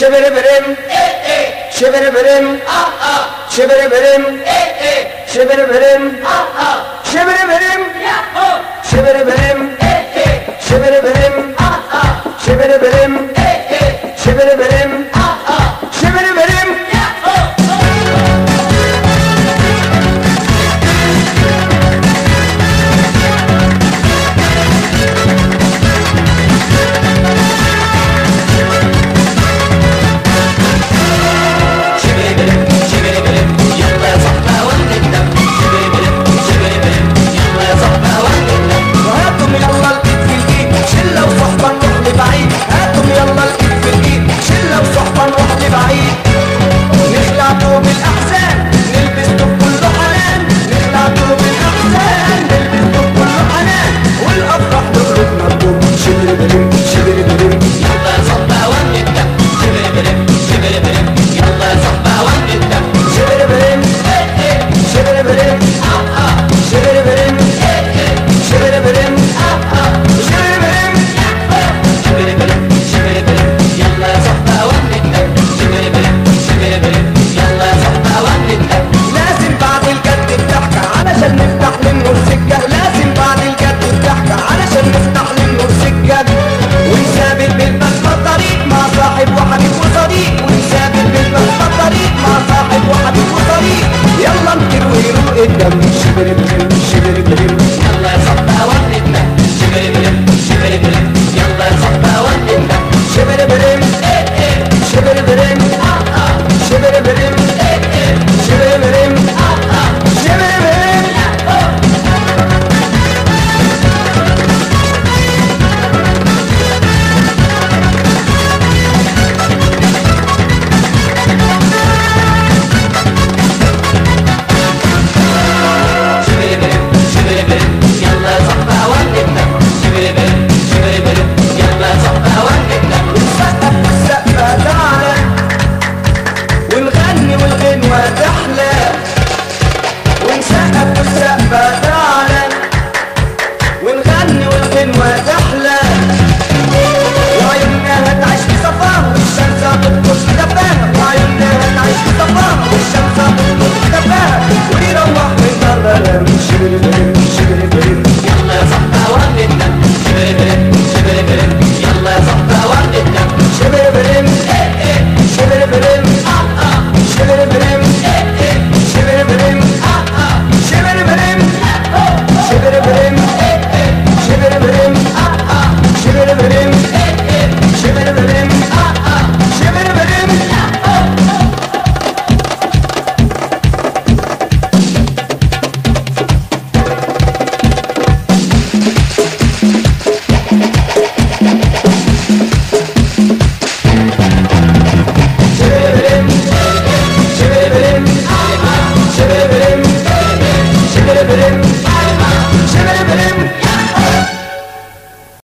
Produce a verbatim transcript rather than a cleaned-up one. Çevere verem, e e. Çevere verem, a a. Çevere verem, e e. Çevere verem, a a. Çevere verem, ya o. Çevere verem, e e. Çevere verem, a a. Çevere verem, e e. Çevere verem.